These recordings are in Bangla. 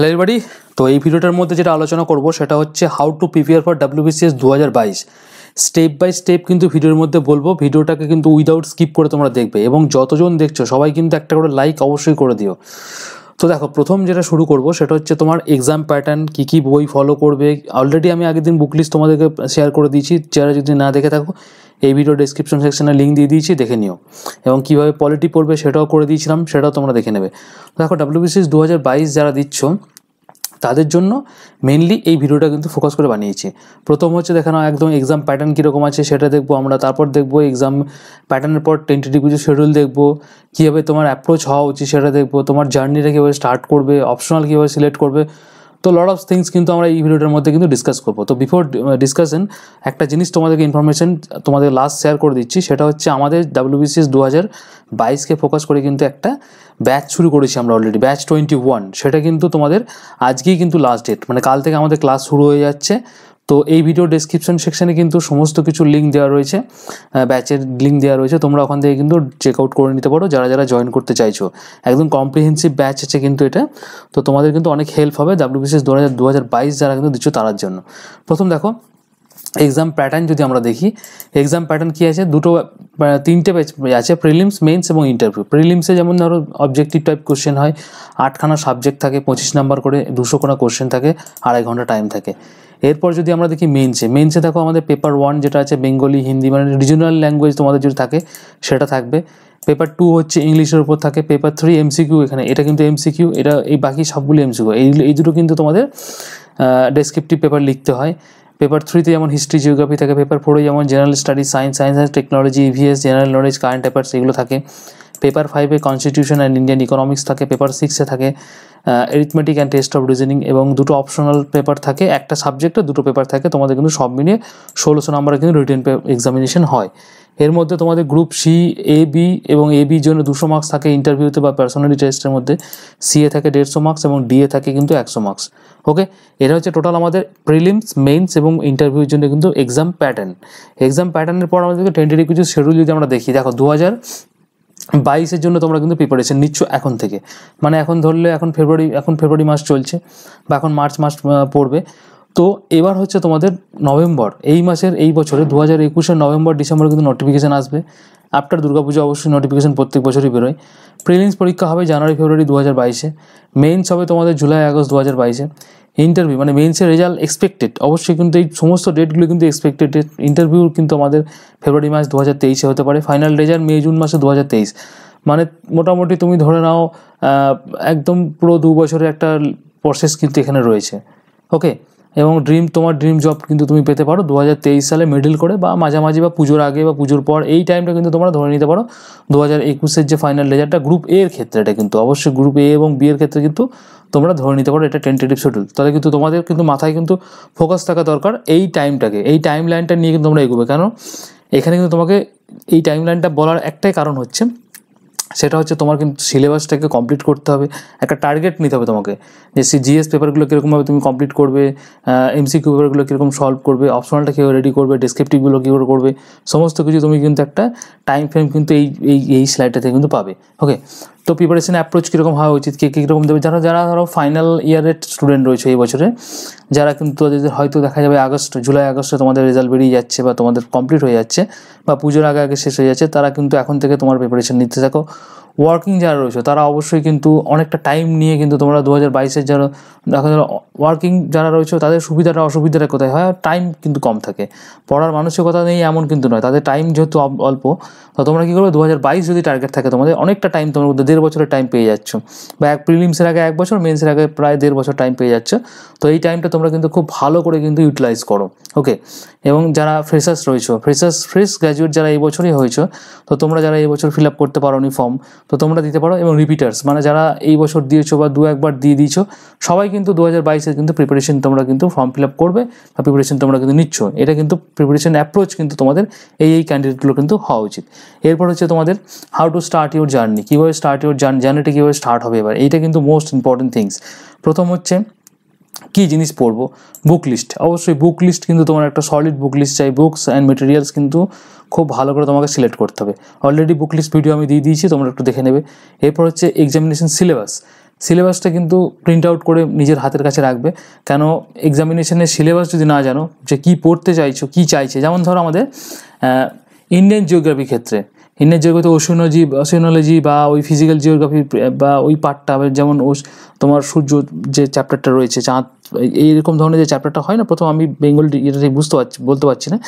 Hello everybody. तो ये भिडियोटार मध्य जेटा आलोचना करब सेटा होच्छे how to prepare for WBCS 2022 step by step. किन्तु भिडियोर मध्य बोलबो, भिडियोटाके किन्तु उइदाउट स्किप करे तोमरा देखबे एबं जतजन देखछो सबाई किन्तु एकटा करे लाइक अवश्यई करे दिओ। तो देखो प्रथम जेटा शुरू करब सेटा होच्छे तोमार एग्जाम पैटार्न की बोई फलो करबे। अलरेडी आमी आगे दिन बुक लिस्ट तोमादेरके शेयर करे दिएछि, जारा जोदि ना देखे थाको এই ভিডিও ডেসক্রিপশন সেকশনে লিংক দিয়ে দিয়েছি, দেখে নিও। এবং কীভাবে পলিটি পড়বে সেটাও করে দিয়েছিলাম, সেটাও তোমরা দেখে নেবে। দেখো ডব্লিউবিসিএস 2022 যারা দিচ্ছ তাদের জন্য মেইনলি এই ভিডিওটা কিন্তু ফোকাস করে বানিয়েছি। প্রথম হচ্ছে দেখানো একদম এক্সাম প্যাটার্ন কীরকম আছে সেটা দেখবো আমরা, তারপর দেখবো এক্সাম প্যাটার্নের পর টেন্টেটিভ কিছু শিডিউল দেখবো, কীভাবে তোমার অ্যাপ্রোচ হওয়া উচিত সেটা দেখবো, তোমার জার্নিটা কীভাবে স্টার্ট করবে, অপশনাল কীভাবে সিলেক্ট করবে। तो लट अफ थिंग्स क्योंकि हमारे भिडियोटार मध्य क्योंकि डिसकस करब। तो बिफोर डिसकाशन एक जिनिस तुम्हारे इनफरमेशन तुम्हारे लास्ट शेयर कर दीची से हमारे डब्ल्यूबीसीएस 2022 के फोकस कर क्योंकि एक बैच शुरू करेছি अलरेडी बैच 21 से क्योंकि तुम्हारे आज के क्योंकि लास्ट डेट मैं कल के क्लास शुरू हो जाए। तो এই ভিডিও ডেসক্রিপশন সেকশনে কিন্তু সমস্ত কিছু লিংক দেওয়া রয়েছে, ব্যাচের লিংক দেওয়া রয়েছে, তোমরা ওখান থেকে কিন্তু চেক আউট করে নিতে পারো যারা যারা জয়েন করতে চাইছো। একদম কম্প্রিহেন্সিভ ব্যাচ আছে কিন্তু এটা, তো তোমাদের কিন্তু অনেক হেল্প হবে ডব্লিউবিসিএস 2022 যারা কিন্তু দিচ্ছ তার জন্য। প্রথম দেখো এক্সাম প্যাটার্ন যদি আমরা দেখি, এক্সাম প্যাটার্ন কী আছে, দুটো তিনটে ব্যাচ আছে, প্রিলিমস, মেন্স এবং ইন্টারভিউ। প্রিলিমসে যেমন ধরো অবজেক্টিভ টাইপ কোশ্চেন হয়, 8খানা সাবজেক্ট থাকে, 25 নাম্বার করে 200খানা কোশ্চেন থাকে, 2.5 ঘন্টা টাইম থাকে। এরপর যদি আমরা দেখি মেন্সে, মেন্সে দেখো আমাদের পেপার 1 যেটা আছে বেঙ্গলি হিন্দি মানে রিজিওনাল ল্যাঙ্গুয়েজ তোমাদের যদি থাকে সেটা থাকবে। পেপার 2 হচ্ছে ইংলিশের উপর থাকে। পেপার 3 এমসিকিউ, এখানে এটা কিন্তু এমসিকিউ, এটা এই বাকি সবগুলি এমসিকিউ। এই দুটো কিন্তু তোমাদের ডেসক্রিপটিভ পেপার লিখতে হয়। পেপার 3তে যেমন হিস্ট্রি জিওগ্রাফি থাকে। পেপার 4 যেমন general studies, science and technology, EVS, general knowledge, current affairs এগুলো থাকে। Paper 5 constitution and Indian economics থাকে। পেপার 6 থাকে arithmetic and test of reasoning এবং দুটো অপশনাল পেপার থাকে, একটা সাবজেক্টে দুটো পেপার থাকে। তোমাদের কিন্তু সব মিলিয়ে 1600 নম্বরে কিন্তু রিটেন এক্সামিনেশন হয়। এর মধ্যে তোমাদের গ্রুপ সি, এ, বি এবং এ বির জন্য 200 মার্কস থাকে ইন্টারভিউতে বা পার্সোনালি টেস্টের মধ্যে। সিএ থাকে 150 মার্কস এবং ডিএ থাকে কিন্তু 100 মার্কস। ওকে, এটা হচ্ছে টোটাল আমাদের প্রিলিমস, মেন্স এবং ইন্টারভিউর জন্য কিন্তু এক্সাম প্যাটার্ন। এক্সাম প্যাটার্নের পর আমাদেরকে টেন্টেটিভ কিছু শিডিউল যদি আমরা দেখি, দেখো 2022-এর জন্য তোমরা কিন্তু প্রিপারেশন নিচ্ছ এখন থেকে, মানে এখন ধরলে এখন ফেব্রুয়ারি মাস চলছে বা এখন মার্চ মাস পড়বে। তো এবার হচ্ছে তোমাদের নভেম্বর, এই মাসের এই বছরে 2021-এর নভেম্বর ডিসেম্বরে কিন্তু নোটিফিকেশান আসবে। আফটার দুর্গাপূজা অবশ্যই নোটিফিকেশান প্রত্যেক বছরই বেরোয়। প্রিলিমস পরীক্ষা হবে জানুয়ারি-ফেব্রুয়ারি 2022-এ। মেন্স হবে তোমাদের জুলাই-আগস্ট 2022-এ। ইন্টারভিউ মানে মেন্সের রেজাল্ট এক্সপেক্টেড, অবশ্যই কিন্তু এই সমস্ত ডেটগুলো কিন্তু এক্সপেক্টেড। ইন্টারভিউ কিন্তু আমাদের ফেব্রুয়ারি মাস 2023-এ হতে পারে। ফাইনাল রেজাল্ট মে-জুন মাসে 2023, মানে মোটামুটি তুমি ধরে নাও একদম পুরো 2 বছরের একটা প্রসেস কিন্তু এখানে রয়েছে। ওকে, এবং তোমার ড্রিম জব কিন্তু তুমি পেতে পারো 2023 সালে মিডল করে বা মাঝামাঝি বা পুজোর আগে বা পুজোর পর, এই টাইমটা কিন্তু তোমরা ধরে নিতে পারো 2021-এর যে ফাইনাল রেজাল্টটা গ্রুপ এর ক্ষেত্রে, এটা কিন্তু অবশ্যই গ্রুপ এ এবং বি এর ক্ষেত্রে কিন্তু তোমরা ধরে নিতে পারো এটা টেন্টেটিভ শিডিউল। তাহলে কিন্তু তোমাদের কিন্তু মাথায় কিন্তু ফোকাস থাকা দরকার এই টাইমটাকে, এই টাইম লাইনটা নিয়ে কিন্তু তোমরা এগোবে। কেন এখানে কিন্তু তোমাকে এই টাইম লাইনটা বলার একটাই কারণ হচ্ছে সেটা হচ্ছে তোমার কিন্তু সিলেবাসটাকে কমপ্লিট করতে হবে, একটা টার্গেট নিতে হবে তোমাকে যে জিএস পেপারগুলো কীরকমভাবে তুমি কমপ্লিট করবে, এমসিকিউ পেপারগুলো কীরকম সলভ করবে, অপশনালটা কীভাবে রেডি করবে, ডেসক্রিপটিভগুলো কীভাবে করবে, সমস্ত কিছু তুমি কিন্তু একটা টাইম ফ্রেম কিন্তু এই স্লাইডটাতে কিন্তু পাবে। ওকে, তো প্রিপারেশন অ্যাপ্রোচ কীরকম হওয়া উচিত, কে কীরকম দেবে, যারা যারা ধরো ফাইনাল ইয়ারের স্টুডেন্ট রয়েছে এই বছরে, যারা কিন্তু হয়তো দেখা যাবে জুলাই-আগস্টে তোমাদের রেজাল্ট বেরিয়ে যাচ্ছে বা তোমাদের কমপ্লিট হয়ে যাচ্ছে বা পুজোর আগে শেষ হয়ে যাচ্ছে, তারা কিন্তু এখন থেকে তোমার প্রিপারেশন নিতে থাকো। ওয়ার্কিং যারা রয়েছে তারা অবশ্যই কিন্তু অনেকটা টাইম নিয়ে কিন্তু তোমরা 2022-এর যারা দেখা যাবে ওয়ার্কিং যারা রয়েছে তাদের সুবিধাটা অসুবিধাটা কোথায় হয়, টাইম কিন্তু কম থাকে, পড়ার মানসিকতা নেই এমন কিন্তু নয়, তাদের টাইম যেহেতু অল্প। তো তোমরা কী করবে 2022 যদি টার্গেট থাকে তোমাদের, অনেকটা টাইম তোমরা 1.5 বছরের টাইম পেয়ে যাচ্ছ, বা প্রিলিমসের আগে 1 বছর, মেন্সের আগে প্রায় 1.5 বছর টাইম পেয়ে যাচ্ছ। তো এই টাইমটা তোমরা কিন্তু খুব ভালো করে কিন্তু ইউটিলাইজ করো। ওকে, এবং যারা ফ্রেশার্স রয়েছে, ফ্রেশ গ্র্যাজুয়েট যারা এই বছরই হয়েছো, তো তোমরা যারা এই বছর ফিল আপ করতে পারো নি ফর্ম, তো তোমরা দিতে পারো। এবং রিপিটার্স মানে যারা এই বছর দিয়েছো বা 2-1বার দিয়ে দিয়েছো, সবাই কিন্তু 2022-এর কিন্তু প্রিপারেশন তোমরা কিন্তু ফর্ম ফিল আপ করবে বা প্রিপারেশন তোমরা কিন্তু নিচ্ছ। এটা কিন্তু প্রিপারেশন অ্যাপ্রোচ কিন্তু তোমাদের এই ক্যান্ডিডেটগুলো কিন্তু হওয়া উচিত। এরপর হচ্ছে তোমাদের how to start your journey, কীভাবে স্টার্ট ইউর জার্নিটা কীভাবে স্টার্ট হবে এবার, এইটা কিন্তু মোস্ট ইম্পর্টেন্ট থিংস। প্রথম হচ্ছে কি জিনিস পড়বো বুক লিস্ট অবশ্যই বুক লিস্ট কিন্তু তোমার একটা সলিড বুক লিস্ট চাই বুকস এন্ড ম্যাটেরিয়ালস কিন্তু খুব ভালো করে তোমাকে সিলেক্ট করতে হবে অলরেডি বুক লিস্ট ভিডিও আমি দিয়ে দিয়েছি তোমরা একটু দেখে নেবে এরপর হচ্ছে এক্সামিনেশন সিলেবাস সিলেবাসটা কিন্তু প্রিন্ট আউট করে নিজের হাতের কাছে রাখবে কেন এক্সামিনেশনের সিলেবাস যদি না জানো যে কি পড়তে চাইছো কি চাইছে যেমন ধরো আমাদের ইন্ডিয়ান জিওগ্রাফি ক্ষেত্রে ইন্ডিয়ান জিওগ্রাফিতে ওশিনোলজি ওশিনোলজি বা ওই ফিজিক্যাল জিওগ্রাফি বা ওই পার্টটা যেমন তোমার সূর্য যে চ্যাপ্টারটা রয়েছে চাঁদ এইরকম ধরনের যে চ্যাপ্টারটা হয় না প্রথম আমি বেঙ্গল এটা বলতে পারছি না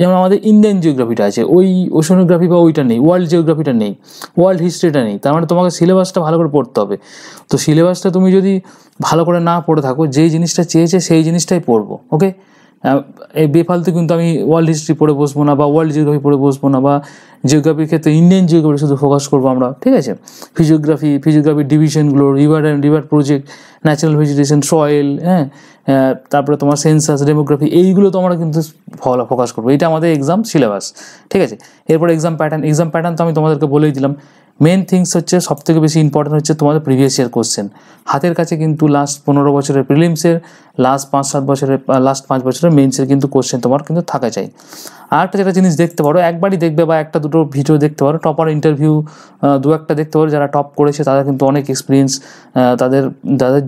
যেমন আমাদের ইন্ডিয়ান জিওগ্রাফিটা আছে ওই ওশিনোগ্রাফি বা ওইটা নেই ওয়ার্ল্ড জিওগ্রাফিটা নেই ওয়ার্ল্ড হিস্ট্রিটা নেই তার মানে তোমাকে সিলেবাসটা ভালো করে পড়তে হবে তো সিলেবাসটা তুমি যদি ভালো করে না পড়ে থাকো যেই জিনিসটা চেয়েছে সেই জিনিসটাই পড়বো ওকে এই বেফালতু কিন্তু আমি ওয়ার্ল্ড হিস্ট্রি পড়ে বসবো না বা ওয়ার্ল্ড জিওগ্রাফি পড়ে বসবো না বা জিওগ্রাফির ক্ষেত্রে ইন্ডিয়ান জিওগ্রাফি শুধু ফোকাস করবো আমরা ঠিক আছে ফিজিওগ্রাফি ফিজিওগ্রাফির ডিভিশনগুলো river and river project natural vegetation soil হ্যাঁ তারপরে তোমার সেন্সাস ডেমোগ্রাফি এইগুলো তোমরা কিন্তু ফোকাস করবো এটা আমাদের এক্সাম সিলেবাস ঠিক আছে এরপর এক্সাম প্যাটার্ন তো আমি তোমাদেরকে বলেই দিলাম মেন থিংস হচ্ছে সবথেকে বেশি ইম্পর্টেন্ট হচ্ছে তোমাদের প্রিভিয়াস ইয়ার কোশ্চেন হাতের কাছে কিন্তু লাস্ট 15 বছরের প্রিলিমসের লাস্ট 5 বছরের মেন্সের কিন্তু কোশ্চেন তোমার কিন্তু থাকা চাই আর একটা যেটা জিনিস দেখতে পারো একবারই দেখবে বা একটা দুটো ভিডিও দেখতে পারো টপার ইন্টারভিউ দু একটা দেখতে পারো যারা টপ করেছে তারা কিন্তু অনেক এক্সপিরিয়েন্স তাদের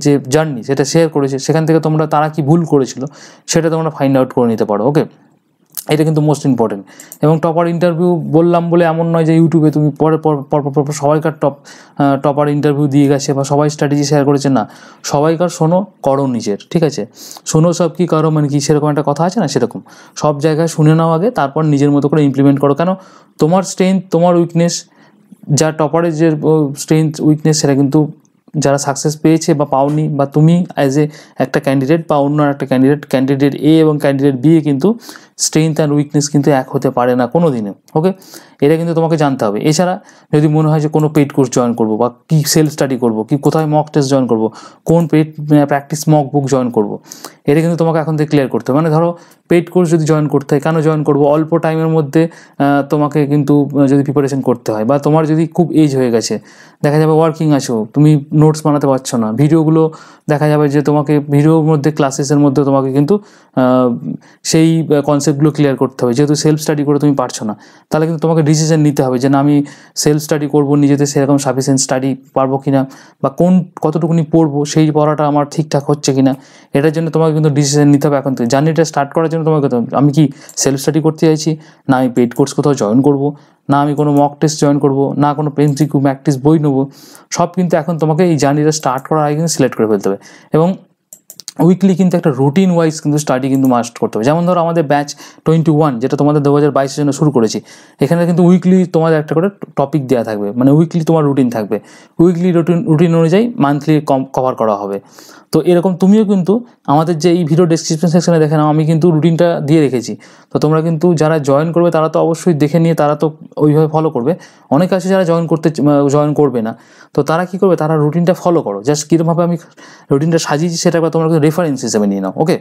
যে জার্নি সেটা শেয়ার করেছে সেখান থেকে তারা কি ভুল করেছিল সেটা তোমরা ফাইন্ড আউট করে নিতে পারো ওকে এটা কিন্তু মোস্ট ইম্পর্টেন্ট এবং টপার ইন্টারভিউ বললাম বলে এমন নয় যে ইউটিউবে তুমি পর সবাইকার টপার ইন্টারভিউ দিয়ে গেছে বা সবাই স্ট্র্যাটেজি শেয়ার করেছে না সবাইকার শোনো করো নিজের ঠিক আছে শোনো সব কি করো মানে কি সেরকম একটা কথা আছে না সেরকম সব জায়গায় শুনে নাও আগে তারপর নিজের মতো করে ইমপ্লিমেন্ট করো কেন তোমার স্ট্রেংথ তোমার উইকনেস যা টপারের যে স্ট্রেংথ উইকনেস সেটা কিন্তু যারা সাকসেস পেয়েছে বা পাওনি বা তুমি অ্যাজ একটা ক্যান্ডিডেট বা অন্য একটা ক্যান্ডিডেট এ এবং ক্যান্ডিডেট বি কিন্তু স্ট্রেংথ অ্যান্ড উইকনেস কিন্তু এক হতে পারে না কোনো দিনে ওকে এটা কিন্তু তোমাকে জানতে হবে এছাড়া যদি মনে হয় যে কোনো পেইড কোর্স জয়েন করবো বা কী সেলফ স্টাডি করবো কি কোথায় মক টেস্ট জয়েন করবো কোন paid practice mock book join করবো এটা কিন্তু তোমাকে এখন থেকে ক্লিয়ার করতে হবে মানে ধরো পেইড কোর্স যদি জয়েন করতে হয় কেন জয়েন করবো অল্প টাইমের মধ্যে তোমাকে কিন্তু যদি প্রিপারেশন করতে হয় বা তোমার যদি খুব এজ হয়ে গেছে দেখা যাবে ওয়ার্কিং আছো তুমি নোটস বানাতে পারছো না ভিডিওগুলো দেখা যাবে যে তোমাকে ভিডিওর মধ্যে ক্লাসেসের মধ্যে তোমাকে কিন্তু সেই কনসেপ্টগুলো ক্লিয়ার করতে হবে যেহেতু সেলফ স্টাডি করে তুমি পারছো না তাহলে কিন্তু তোমাকে ডিসিশন নিতে হবে যে না আমি সেলফ স্টাডি করবো নিজেতে সেরকম সাফিসিয়েন্ট স্টাডি পারবো কিনা বা কতটুকুনি পড়বো সেই পড়াটা আমার ঠিকঠাক হচ্ছে কিনা এটার জন্য তোমাকে কিন্তু ডিসিশন নিতে হবে এখন থেকে জার্নিটা স্টার্ট করার জন্য তোমাকে আমি কি সেলফ স্টাডি করতে চাইছি না আমি পেইড কোর্স কোথাও জয়েন করবো না আমি কোনো মক টেস্ট জয়েন করবো না কোনো এমসিকিউ ম্যাক টেস্ট বই নেবো সব কিন্তু এখন তোমাকে এই জার্নিটা স্টার্ট করার আগে কিন্তু সিলেক্ট করে ফেলতে হবে এবং উইকলি কিন্তু একটা রুটিন ওয়াইজ কিন্তু স্টাডি কিন্তু মাস্ট করতে হবে যেমন ধরো আমাদের ব্যাচ 21 যেটা তোমাদের 2022-এর জন্য শুরু করেছি এখানে কিন্তু উইকলি তোমাদের একটা করে টপিক দেওয়া থাকবে মানে উইকলি তোমার রুটিন থাকবে উইকলি রুটিন অনুযায়ী মান্থলি কভার করা হবে তো এরকম তুমিও কিন্তু আমাদের যে এই ভিডিও ডেসক্রিপশন সেকশনে দেখে নাও আমি কিন্তু রুটিনটা দিয়ে রেখেছি তো তোমরা কিন্তু যারা জয়েন করবে তারা তো অবশ্যই দেখে নিয়ে তারা তো ওইভাবে ফলো করবে অনেকে আছে যারা জয়েন করবে না তো তারা কী করবে তারা রুটিনটা ফলো করো জাস্ট কীরকমভাবে আমি রুটিনটা সাজিয়েছি সেটা তোমরা কিন্তু রেফারেন্স হিসেবে নিয়ে নাও ওকে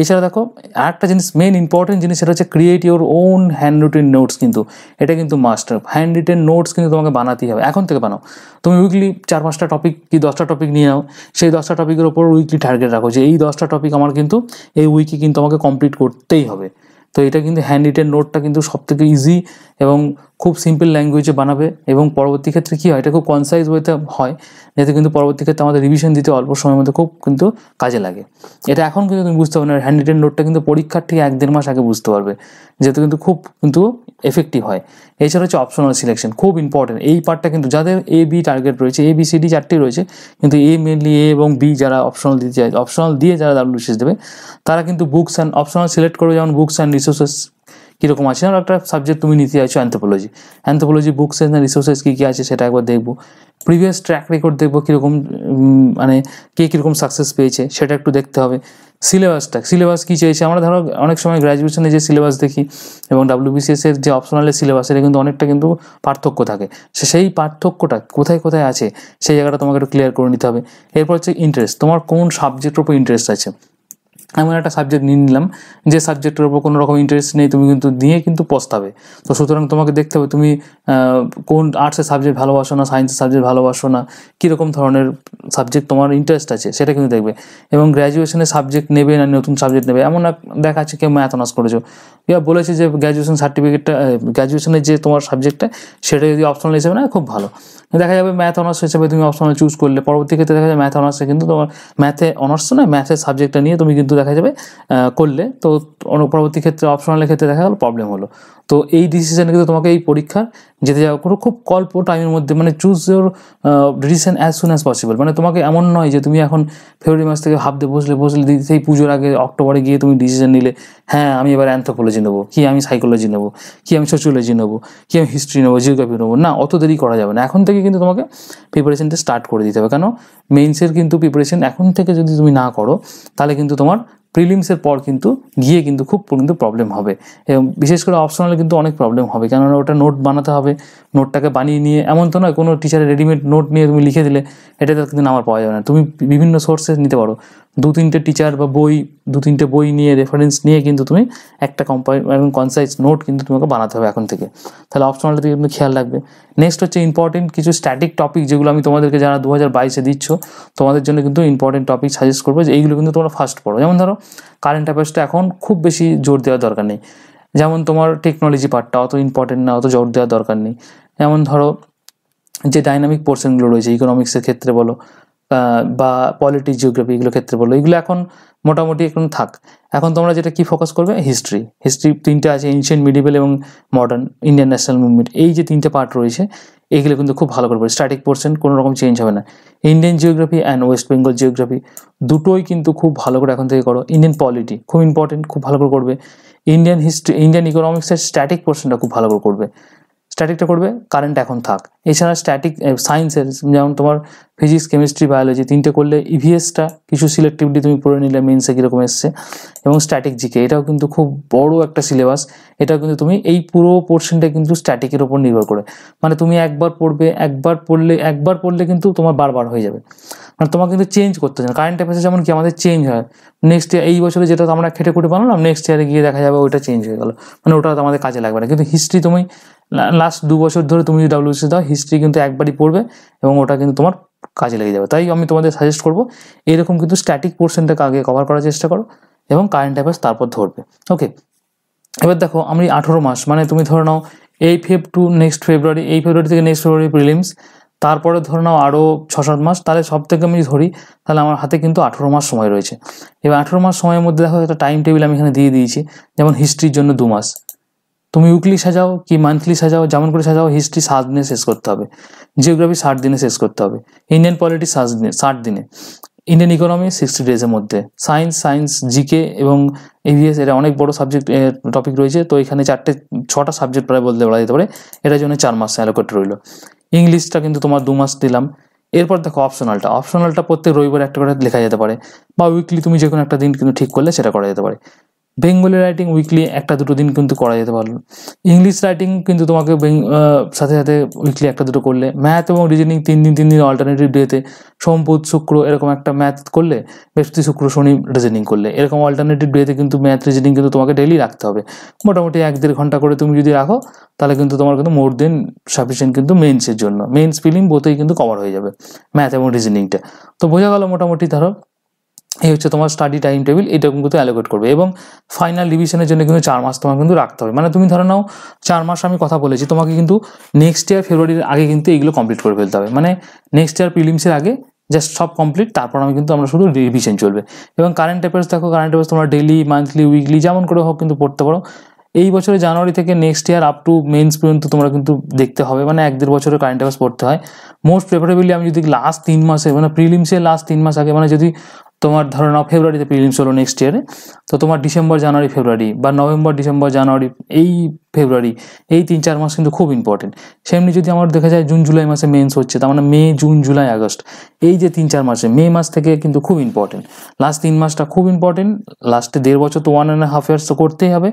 এছাড়া দেখো আরেকটা জিনিস মেন ইম্পর্টেন্ট জিনিস সেটা হচ্ছে create your own hand written notes কিন্তু এটা কিন্তু মাস্ট হ্যান্ড রিটেন নোটস কিন্তু তোমাকে বানাতেই হবে এখন থেকে বানাও তুমি উইকলি 4-5টা টপিক কি 10টা টপিক নিয়ে নাও সেই 10টা টপিকের ওপর উইকলি টার্গেট রাখো যে এই 10টা টপিক আমার কিন্তু এই উইকে কিন্তু আমাকে কমপ্লিট করতেই হবে তো এটা কিন্তু হ্যান্ড রিটেন নোটটা কিন্তু সবথেকে ইজি এবং খুব সিম্পল ল্যাঙ্গুয়েজে বানাবে এবং পরবর্তী ক্ষেত্রে কী হয় এটা খুব কনসাইজ ওয়েতে হয় যাতে কিন্তু পরবর্তী ক্ষেত্রে আমাদের রিভিশন দিতে অল্প সময়ের মধ্যে খুব কিন্তু কাজে লাগে এটা এখন কিন্তু তুমি বুঝতে পারবে না হ্যান্ড রিটেন নোটটা কিন্তু পরীক্ষার ঠিক 1-1.5 মাস আগে বুঝতে পারবে যেহেতু কিন্তু খুব কিন্তু এফেক্টিভ হয় এছাড়া হচ্ছে অপশনাল সিলেকশন খুব ইম্পর্টেন্ট এই পার্টটা কিন্তু যাদের AB টার্গেট রয়েছে ABCD 4টি রয়েছে কিন্তু মেনলি A এবং B যারা অপশনাল দিতে চায় অপশনাল দিয়ে যারা WCS দেবে তারা কিন্তু বুকস অ্যান্ড অপশনাল সিলেক্ট করবে যেমন বুকস অ্যান্ড রিসোর্সেস কীরকম আছে আর একটা সাবজেক্ট তুমি নিতে চাইছো অ্যান্থ্রোপোলজি বুকস এন্ড রিসোর্সেস কী কী আছে সেটা একবার দেখবো প্রিভিয়াস ট্র্যাক রেকর্ড দেখবো কীরকম মানে কে কীরকম সাকসেস পেয়েছে সেটা একটু দেখতে হবে সিলেবাস কী চেয়েছে আমরা ধরো অনেক সময় গ্র্যাজুয়েশনে যে সিলেবাস দেখি এবং WBCS-এর যে অপশনালের সিলেবাস এটা কিন্তু অনেকটা কিন্তু পার্থক্য থাকে সেই পার্থক্যটা কোথায় কোথায় আছে সেই জায়গাটা তোমাকে একটু ক্লিয়ার করে নিতে হবে এরপর হচ্ছে ইন্টারেস্ট তোমার কোন সাবজেক্টের উপর ইন্টারেস্ট আছে এমন একটা সাবজেক্ট নিয়ে নিলাম যে সাবজেক্টের উপর কোনো রকম ইন্টারেস্ট নেই, তুমি কিন্তু দিয়ে কিন্তু পস্তাবে। তো সুতরাং তোমাকে দেখতে হবে তুমি কোন আর্টসের সাবজেক্ট ভালোবাসো না, সায়েন্সের সাবজেক্ট ভালোবাসো না, কীরকম ধরনের সাবজেক্ট তোমার ইন্টারেস্ট আছে সেটা কিন্তু দেখবে। এবং গ্র্যাজুয়েশনে সাবজেক্ট নেবে না নতুন সাবজেক্ট নেবে, এমন দেখা আছে কেউ ম্যাথ অনার্স করেছো, এবার বলেছে যে গ্র্যাজুয়েশন সার্টিফিকেটটা গ্র্যাজুয়েশনের যে তোমার সাবজেক্টটা সেটা যদি অপশনাল হিসেবে না খুব ভালো, দেখা যাবে ম্যাথ অনার্স হিসেবে তুমি অপশনাল চুজ করলে পরবর্তী ক্ষেত্রে দেখা যায় ম্যাথ অনার্সে কিন্তু তোমার ম্যাথে অনার্স না ম্যাথের সাবজেক্টটা নিয়ে তুমি কিন্তু দেখা যাবে করলে তো পরবর্তী ক্ষেত্রে অপশনালের ক্ষেত্রে দেখা গেল প্রবলেম হলো। তো এই ডিসিশন কিন্তু তোমাকে এই পরীক্ষা যেতে যাওয়া কোনো খুব অল্প টাইমের মধ্যে মানে choose your decision as soon as possible. মানে তোমাকে এমন নয় যে তুমি এখন ফেব্রুয়ারি মাস থেকে ভাবতে বসলে সেই পুজোর আগে অক্টোবরে গিয়ে তুমি ডিসিশন নিলে হ্যাঁ আমি এবার অ্যানথ্রোপোলজি নেবো, কি আমি সাইকোলজি নেবো, কি আমি সোশিওলজি নেবো, কি আমি হিস্ট্রি নেবো, জিওগ্রাফি নেবো, না অত দেরি করা যাবে না। এখন থেকে কিন্তু তোমাকে প্রিপারেশনটা স্টার্ট করে দিতে হবে, কেন মেইনসের কিন্তু প্রিপারেশন এখন থেকে যদি তুমি না করো তাহলে কিন্তু তোমার প্রিলিমসের পর কিন্তু গিয়ে কিন্তু খুব কিন্তু প্রবলেম হবে, এবং বিশেষ করে অপশনালে কিন্তু অনেক প্রবলেম হবে, কেননা ওটা নোট বানাতে হবে, নোটটাকে বানিয়ে নিয়ে এমন তো নয় কোনো টিচারের রেডিমেড নোট নিয়ে তুমি লিখে দিলে এটা তার কিন্তু নাম্বার পাওয়া যাবে না। তুমি বিভিন্ন সোর্সেস নিতে পারো, দু তিনটে টিচার বা বই দু তিনটে বই নিয়ে রেফারেন্স নিয়ে কিন্তু তুমি একটা কনসাইজ নোট কিন্তু তোমাকে বানাতে হবে এখন থেকে, তাহলে অপশনালটা তুমি কিন্তু খেয়াল রাখবে। নেক্সট হচ্ছে ইম্পর্টেন্ট কিছু স্ট্যাটিক টপিক যেগুলো আমি তোমাদেরকে যারা 2022-এ দিচ্ছ তোমাদের জন্য কিন্তু ইম্পর্টেন্ট টপিক সাজেস্ট করবো যে এইগুলো কিন্তু তোমরা ফার্স্ট পড়ো। যেমন ধরো কারেন্ট অ্যাফেয়ার্সটা এখন খুব বেশি জোর দেওয়ার দরকার নেই, যেমন তোমার টেকনোলজি পার্টটা অত ইম্পর্টেন্ট না, অত জোর দেওয়ার দরকার নেই। যেমন ধরো যে ডাইনামিক পোর্শনগুলো রয়েছে ইকোনমিক্সের ক্ষেত্রে বলো বা পলিটি জিওগ্রাফি এগুলোর ক্ষেত্রে বলো, এগুলো এখন মোটামুটি এখন থাক। এখন তোমরা যেটা কি ফোকাস করবে হিস্ট্রি, হিস্ট্রি তিনটে আছে এনশিয়েন্ট, মিডিভেল এবং মডার্ন ইন্ডিয়ান ন্যাশনাল মুভমেন্ট, এই যে তিনটে পার্ট রয়েছে এগুলো কিন্তু খুব ভালো করবে, স্ট্যাটিক পোর্শন কোনো রকম চেঞ্জ হবে না। Indian geography and West Bengal geography দুটোই কিন্তু খুব ভালো করে এখন থেকে করো। ইন্ডিয়ান পলিটি খুব ইম্পর্টেন্ট, খুব ভালো করে করবে। ইন্ডিয়ান হিস্ট্রি, ইন্ডিয়ান ইকোনমিক্সের স্ট্যাটিক পোর্শনটা খুব ভালো করে করবে, স্ট্যাটিকটা করবে কারেন্ট এখন থাক। এছাড়া স্ট্যাটিক সায়েন্সের যেমন তোমার ফিজিক্স, কেমিস্ট্রি, বায়োলজি তিনটে করলে ইভিএসটা কিছু সিলেক্টিভলি তুমি পড়ে নিলে মেন্সে কীরকম এসছে, এবং স্ট্যাটিক জিকে এটাও কিন্তু খুব বড় একটা সিলেবাস, এটাও কিন্তু তুমি এই পুরো পোর্শনটা কিন্তু স্ট্যাটিকের ওপর নির্ভর করে, মানে তুমি একবার পড়বে, একবার পড়লে কিন্তু তোমার বারবার হয়ে যাবে, মানে তোমাকে কিন্তু চেঞ্জ করতে হবে। কারেন্ট অ্যাফেয়ার্স যেমন কি আমাদের চেঞ্জ হয়, নেক্সট ইয়ার এই বছরে যেটা আমরা খেটে খুঁটে বানালাম নেক্সট ইয়ারে গিয়ে দেখা যাবে ওইটা চেঞ্জ হয়ে গেল, মানে ওটা আমাদের কাজে লাগবে না। কিন্তু হিস্ট্রি তুমি লাস্ট 2 বছর ধরে তুমি যদি ডাব্লিউসি দাও হিস্ট্রি কিন্তু একবারই পড়বে এবং ওটা কিন্তু তোমার কাজে লেগে যাবে। তাই আমি তোমাদের সাজেস্ট করবো এরকম কিন্তু স্ট্যাটিক পোর্শনটাকে আগে কভার করার চেষ্টা করো এবং কারেন্ট অ্যাফেয়ার্স তারপর ধরবে। ওকে, এবার দেখো আমি 18 মাস মানে তুমি ধরে নাও এই ফেব টু নেক্সট ফেব্রুয়ারি, এই ফেব্রুয়ারি থেকে নেক্সট ফেব্রুয়ারি প্রিলিমস, তারপরে ধরে নাও আরও 6-7 মাস, তাহলে সব থেকে আমি ধরি তাহলে আমার হাতে কিন্তু 18 মাস সময় রয়েছে। এবার 18 মাস সময়ের মধ্যে দেখো একটা টাইম টেবিল আমি এখানে দিয়ে দিয়েছি, যেমন হিস্ট্রির জন্য 2 মাস, তুমি উইকলি সাজাও কি মান্থলি সাজাও যেমন করে সাজাও, হিস্ট্রি 7 দিনে শেষ করতে হবে, জিওগ্রাফি 60 দিনে শেষ করতে হবে, ইন্ডিয়ান পলিটি 60 দিনে, ইন্ডিয়ান ইকোনমি 60 ডেজের মধ্যে, সায়েন্স জিকে এবং এভিএস এটা অনেক বড় সাবজেক্ট টপিক রয়েছে, তো এখানে 4-6টা সাবজেক্ট প্রায় বলা যেতে পারে, এটার জন্য 4 মাস অ্যালোকেট রইল। ইংলিশটা কিন্তু তোমার 2 মাস দিলাম। এরপর দেখো অপশনালটা প্রত্যেক রবিবার একটা করে লেখা যেতে পারে বা উইকলি তুমি যে কোনো একটা দিন কিন্তু ঠিক করলে সেটা করা যেতে পারে। বেঙ্গলি রাইটিং উইকলি 1-2 দিন কিন্তু করা যেতে পারলো। ইংলিশ রাইটিং কিন্তু তোমাকে সাথে সাথে উইকলি 1-2 করলে। ম্যাথ এবং রিজনিং 3 দিন অল্টারনেটিভ ডেতে সোম বুধ শুক্র এরকম একটা ম্যাথ করলে, বৃহস্পতি শুক্র শনি রিজনিং করলে, এরকম অল্টারনেটিভ ডেতে কিন্তু ম্যাথ রিজনিং কিন্তু তোমাকে ডেইলি রাখতে হবে, মোটামুটি 1-1.5 ঘন্টা করে তুমি যদি রাখো তাহলে কিন্তু তোমার কিন্তু মোর দেন সাফিসিয়েন্ট কিন্তু মেন্সের জন্য, মেন্স ফিলিং বোথেই কিন্তু কভার হয়ে যাবে ম্যাথ এবং রিজনিংটা। তো বোঝা গেল মোটামুটি ধরো এই হচ্ছে তোমার স্টাডি টাইম টেবিল, এরকম কিন্তু অ্যালোকেট করবে। এবং ফাইনাল রিভিশনের জন্য কিন্তু 4 মাস তোমাকে কিন্তু রাখতে হবে, মানে তুমি ধরে নাও 4 মাস আমি কথা বলেছি তোমাকে কিন্তু নেক্সট ইয়ার ফেব্রুয়ারির আগে কিন্তু এগুলো কমপ্লিট করে ফেলতে হবে, মানে নেক্সট ইয়ার প্রিলিমসের আগে জাস্ট সব কমপ্লিট, তারপর আমি কিন্তু আমরা শুধু রিভিশন চলবে। এবং কারেন্ট অ্যাফেয়ার্স দেখো, কারেন্ট অ্যাফেয়ার্স তোমরা ডেইলি মান্থলি উইকলি যেমন করে হোক কিন্তু পড়তে পারো। এই বছরে জানুয়ারি থেকে next year up to mains পর্যন্ত তোমরা কিন্তু দেখতে হবে, মানে 1-1.5 বছরে কারেন্ট অ্যাফেয়ার্স পড়তে হয়। মোস্ট প্রেফারেবলি আমি যদি লাস্ট 3 মাসে মানে প্রিলিমসের লাস্ট 3 মাস আগে, মানে যদি তোমার ধরে নাও ফেব্রুয়ারিতে প্রিলিমস হলো নেক্সট ইয়ারে, তো তোমার ডিসেম্বর জানুয়ারি ফেব্রুয়ারি বা নভেম্বর ডিসেম্বর জানুয়ারি এই ফেব্রুয়ারি এই 3-4 মাস কিন্তু খুব ইম্পর্টেন্ট। সেমনি যদি আমার দেখা যায় জুন জুলাই মাসে মেন্স হচ্ছে, তার মানে মে জুন জুলাই আগস্ট এই যে 3-4 মাসে মে মাস থেকে কিন্তু খুব ইম্পর্টেন্ট, লাস্ট 3 মাসটা খুব ইম্পর্টেন্ট। লাস্টে 1.5 বছর তো 1.5 ইয়ার্স তো করতেই হবে,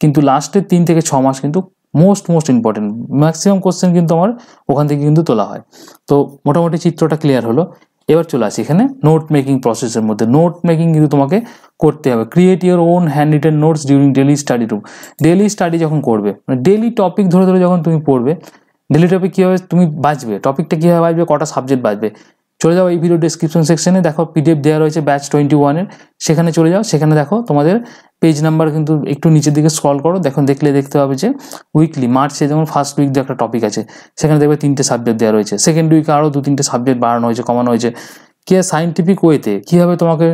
কিন্তু লাস্টে 3-6 মাস কিন্তু মোস্ট ইম্পর্টেন্ট, ম্যাক্সিমাম কোশ্চেন কিন্তু আমার ওখান থেকে কিন্তু তোলা হয়। তো মোটামুটি চিত্রটা ক্লিয়ার হলো। এবার চলে আসি এখানে নোট মেকিং প্রসেসের মধ্যে। নোট মেকিং কিন্তু তোমাকে করতে হবে। Create your own hand written notes during daily study room. Daily study যখন করবে, মানে ডেইলি টপিক ধরে ধরে যখন তুমি পড়বে, ডেইলি টপিক কীভাবে তুমি বাঁচবে, টপিকটা কীভাবে বাঁচবে, কটা সাবজেক্ট বাঁচবে, চলে যাও এই ভিডিও ডেসক্রিপশন সেকশনে, দেখো পিডিএফ দেওয়া রয়েছে ব্যাচ 21-এর, সেখানে চলে যাও। সেখানে দেখো তোমাদের পেজ নাম্বার, কিন্তু একটু নিচের দিকে স্ক্রল করো, দেখো দেখলে দেখতে পাবে যে উইকলি মার্চে যেমন ফার্স্ট উইক দিয়ে একটা টপিক আছে, সেখানে দেখবে 3টে সাবজেক্ট দেওয়া রয়েছে, সেকেন্ড উইকে আরও 2-3টে সাবজেক্ট বাড়ানো হয়েছে, কমানো হয়েছে। কি সাইন্টিফিক ওয়েতে কীভাবে তোমাকে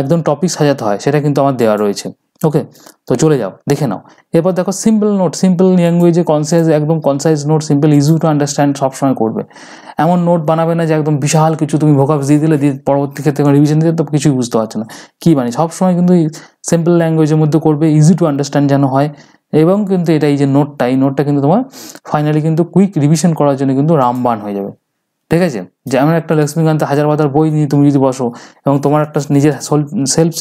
একদম টপিক সাজাতে হয় সেটা কিন্তু আমার দেওয়া রয়েছে। ওকে, তো চলে যাও দেখে নাও। এরপর দেখো সিম্পল নোট, সিম্পল ল্যাঙ্গুয়েজে কনসাইজ, একদম concise note, simple easy to understand সবসময় করবে। এমন নোট বানাবে না যে একদম বিশাল কিছু তুমি ভোকাবস দিয়ে দিলে, দিয়ে পরবর্তী ক্ষেত্রে রিভিশন দিতে তো কিছুই বুঝতে পারছে না কী মানে। সবসময় কিন্তু সিম্পল ল্যাঙ্গুয়েজের মধ্যে করবে, ইজি টু আন্ডারস্ট্যান্ড যেন হয়। এবং কিন্তু এটা এই যে নোটটা, এই নোটটা কিন্তু তোমার ফাইনালি কিন্তু কুইক রিভিশন করার জন্য কিন্তু রামবান হয়ে যাবে। ঠিক আছে, যেমন একটা লক্ষ্মীকান্ত হাজারপাতার বই নিয়ে তুমি যদি বসো এবং তোমার একটা নিজের সেলফ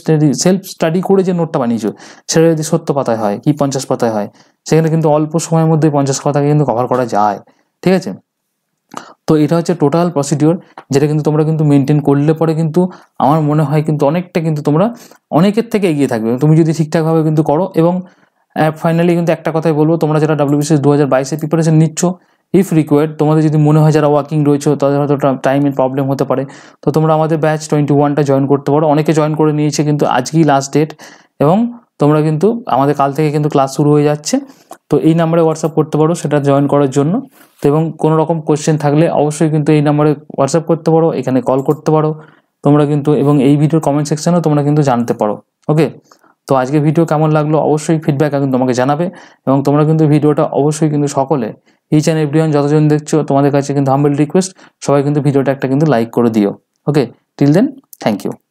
স্টাডি করে যে নোটটা বানিয়েছো সেটা যদি 70 পাতায় হয় কি 50 পাতায় হয়, সেখানে কিন্তু অল্প সময়ের মধ্যে 50 পাতাকে কিন্তু কভার করা যায়। ঠিক আছে, তো এটা হচ্ছে টোটাল প্রসিডিওর, যেটা কিন্তু তোমরা কিন্তু মেনটেন করলে পরে কিন্তু আমার মনে হয় কিন্তু অনেকটা কিন্তু তোমরা অনেকের থেকে এগিয়ে থাকবে তুমি যদি ঠিকঠাকভাবে কিন্তু করো। এবং ফাইনালি কিন্তু একটা কথাই বলবো, তোমরা যারা WBCS 2022-এর প্রিপারেশন নিচ্ছ, ইফ রিকোয়ার্ড, তোমাদের যদি মনে হয় যারা ওয়ার্কিং রয়েছে তাদের হয়তো টাইমের প্রবলেম হতে পারে, তো তোমরা আমাদের ব্যাচ 21-টা জয়েন করতে পারো। অনেকে জয়েন করে নিয়েছে, কিন্তু আজকেই লাস্ট ডেট, এবং তোমরা কিন্তু আমাদের কাল থেকে কিন্তু ক্লাস শুরু হয়ে যাচ্ছে। তো এই নাম্বারে হোয়াটসঅ্যাপ করতে পারো সেটা জয়েন করার জন্য। তো এবং কোনো রকম কোয়েশ্চেন থাকলে অবশ্যই কিন্তু এই নাম্বারে হোয়াটসঅ্যাপ করতে পারো, এখানে কল করতে পারো তোমরা কিন্তু, এবং এই ভিডিওর কমেন্ট সেকশানেও তোমরা কিন্তু জানতে পারো। ওকে, তো আজকে ভিডিও কেমন লাগলো অবশ্যই ফিডব্যাক এখন তোমাকে জানাবে, এবং তোমরা কিন্তু ভিডিওটা অবশ্যই কিন্তু সকলে ইচ অ্যান্ড এভরিওয়ান যতজন দেখছো তোমাদের কাছে কিন্তু হাম্বল রিকোয়েস্ট, সবাই কিন্তু ভিডিওটা একটা কিন্তু লাইক করে দিও। Okay, till then, thank you.